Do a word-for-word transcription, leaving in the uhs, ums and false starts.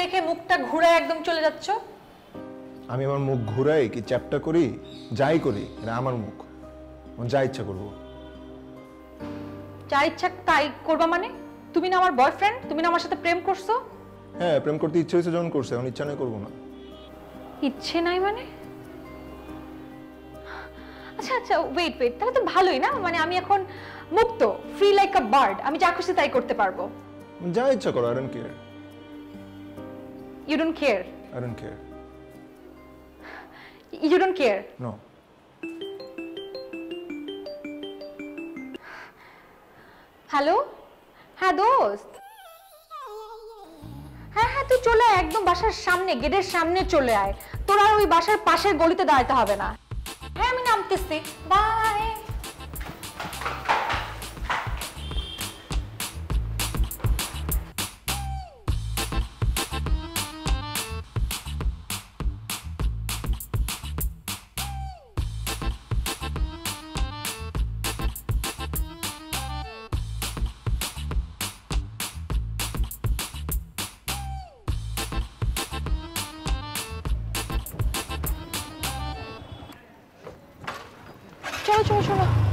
দেখে মুখটা ঘুরায় একদম চলে যাচ্ছ। আমি আমার মুখ ঘুরাই কি চ্যাপ্টা করি যাই করি, এটা আমার মুখ, আমি যা ইচ্ছা করব। যা ইচ্ছা তাই করবা মানে? তুমি না আমার বয়ফ্রেন্ড, তুমি না আমার সাথে প্রেম করছো। হ্যাঁ, প্রেম করতে ইচ্ছে হয়েছে যখন করছে, এখন ইচ্ছা নাই করব না। ইচ্ছে নাই মানে? আচ্ছা আচ্ছা, ওয়েট ওয়েট, তাহলে তো ভালোই না, মানে আমি এখন মুক্ত, ফ্রি লাইক আ বার্ড, আমি যা খুশি তাই করতে পারবো। যা ইচ্ছা করো, I don't care. You don't care. I don't care. You don't care? No. Hello? হ্যাঁ দোস্ত, হ্যাঁ হ্যাঁ তুই চলে আয়, একদম বাসার সামনে, গেটের সামনে চলে আয়, তোর আর ওই বাসার পাশের গলিতে দাঁড়াতে হবে না। হ্যাঁ আমি নামতেছি, বাই। চলো চলো চলো।